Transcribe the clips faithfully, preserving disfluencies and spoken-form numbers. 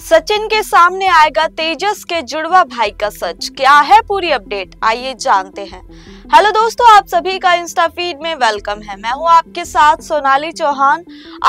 सचिन के सामने आएगा तेजस के जुड़वा भाई का सच, क्या है पूरी अपडेट, आइए जानते हैं। हेलो दोस्तों, आप सभी का इंस्टाफीड में वेलकम है। मैं हूं आपके साथ सोनाली चौहान।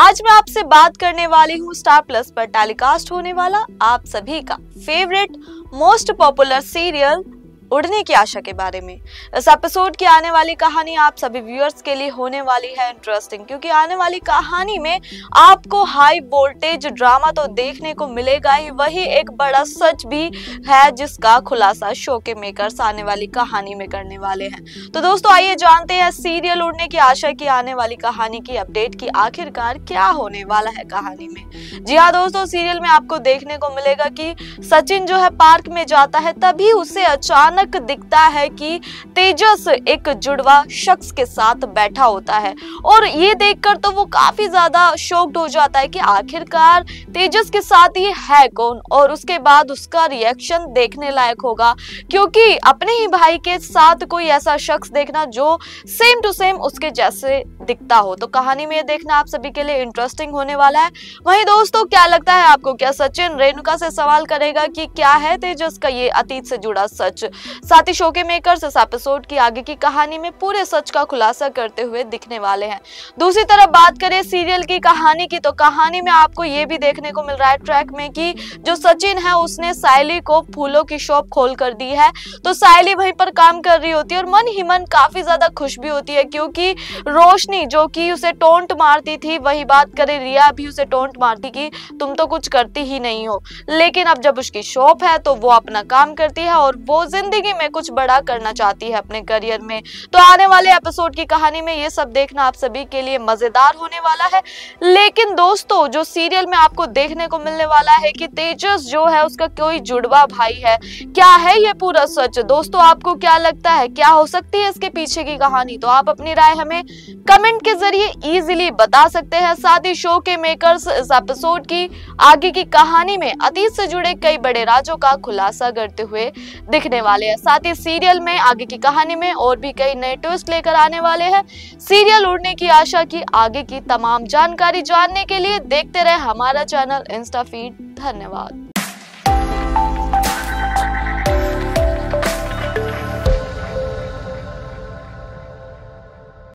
आज मैं आपसे बात करने वाली हूं स्टार प्लस पर टेलीकास्ट होने वाला आप सभी का फेवरेट मोस्ट पॉपुलर सीरियल उड़ने की आशा के बारे में। इस एपिसोड की आने वाली कहानी आप सभी व्यूअर्स के लिए होने वाली है इंटरेस्टिंग, क्योंकि आने वाली कहानी में आपको हाई वोल्टेज ड्रामा तो देखने को मिलेगा ही, वही एक बड़ा सच भी है जिसका खुलासा शो के मेकर्स आने वाली कहानी में करने वाले हैं। तो दोस्तों आइए जानते हैं सीरियल उड़ने की आशा की आने वाली कहानी की अपडेट की आखिरकार क्या होने वाला है कहानी में। जी हाँ दोस्तों, सीरियल में आपको देखने को मिलेगा कि सचिन जो है पार्क में जाता है, तभी उसे अचानक दिखता है कि तेजस एक जुड़वा शख्स के साथ बैठा होता है, और ये देखकर तो वो काफी ज्यादा शॉक्ड हो जाता है कि आखिरकार तेजस के साथ ये है कौन। और उसके बाद उसका रिएक्शन देखने लायक होगा, क्योंकि अपने ही भाई के साथ कोई ऐसा शख्स देखना जो सेम टू सेम उसके जैसे दिखता हो। तो कहानी में ये देखना आप सभी के लिए इंटरेस्टिंग होने वाला है। वहीं दोस्तों क्या लगता है आपको, क्या सचिन रेणुका से सवाल करेगा कि क्या है तेजस का ये अतीत से जुड़ा सच? साथ ही शो के मेकर्स इस एपिसोड की आगे की कहानी में पूरे सच का खुलासा करते हुए दिखने वाले हैं। दूसरी तरफ बात करें सीरियल की कहानी की, तो कहानी में आपको ये भी देखने को मिल रहा है ट्रैक में कि जो सचिन है उसने सायली को फूलों की शॉप खोल कर दी है। तो सायली वहीं पर काम कर रही होती है और मन ही मन काफी ज्यादा खुश भी होती है, क्योंकि रोशनी जो कि उसे टोंट मारती थी, वही बात करें रिया भी उसे टोंट मारती कि तुम तो कुछ करती ही नहीं हो। लेकिन अब जब उसकी शॉप है तो वो अपना काम करती है और वो जिंदगी में कुछ बड़ा करना चाहती है अपने करियर में। तो आने वाले एपिसोड की कहानी में ये सब देखना आप सभी के लिए मजेदार होने वाला है। लेकिन दोस्तों जो सीरियल में आपको देखने को मिलने वाला है कि तेजस जो है उसका कोई जुड़वा भाई है, क्या है ये पूरा सच? दोस्तों आपको क्या लगता है, क्या हो सकती है इसके पीछे की कहानी? तो आप अपनी राय हमें कमेंट के जरिए इजिली बता सकते हैं। साथ ही शो के मेकर्स इस एपिसोड की आगे की कहानी में अतीत से जुड़े कई बड़े राजों का खुलासा करते हुए दिखने वाले हैं। साथ ही सीरियल में आगे की कहानी में और भी कई नए ट्विस्ट लेकर आने वाले हैं। सीरियल उड़ने की आशा की आगे की तमाम जानकारी जानने के लिए देखते रहे हमारा चैनल इंस्टाफीड। धन्यवाद।